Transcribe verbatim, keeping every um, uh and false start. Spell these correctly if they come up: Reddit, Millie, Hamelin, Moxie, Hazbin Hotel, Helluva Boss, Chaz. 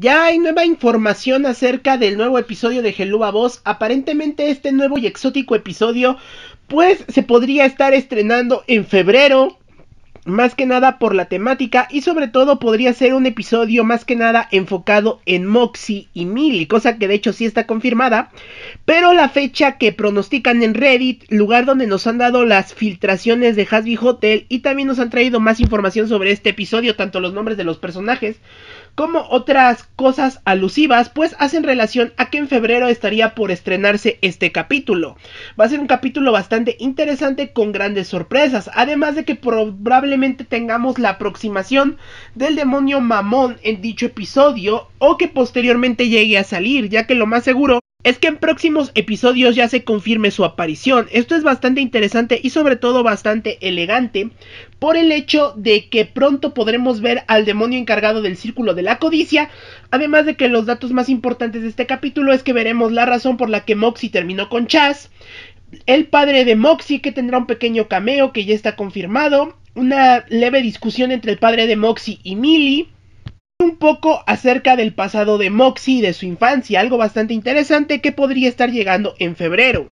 Ya hay nueva información acerca del nuevo episodio de Helluva Boss. Aparentemente este nuevo y exótico episodio pues se podría estar estrenando en febrero, más que nada por la temática, y sobre todo podría ser un episodio más que nada enfocado en Moxie y Millie, cosa que de hecho sí está confirmada. Pero la fecha que pronostican en Reddit, lugar donde nos han dado las filtraciones de Hazbin Hotel, y también nos han traído más información sobre este episodio, tanto los nombres de los personajes como otras cosas alusivas, pues hacen relación a que en febrero estaría por estrenarse este capítulo. Va a ser un capítulo bastante interesante con grandes sorpresas, además de que probablemente tengamos la aproximación del demonio mamón en dicho episodio, o que posteriormente llegue a salir, ya que lo más seguro es que en próximos episodios ya se confirme su aparición. Esto es bastante interesante y sobre todo bastante elegante, por el hecho de que pronto podremos ver al demonio encargado del círculo de la codicia. Además de que los datos más importantes de este capítulo es que veremos la razón por la que Moxie terminó con Chaz, el padre de Moxie, que tendrá un pequeño cameo que ya está confirmado, una leve discusión entre el padre de Moxie y Millie, un poco acerca del pasado de Moxie y de su infancia, algo bastante interesante que podría estar llegando en febrero.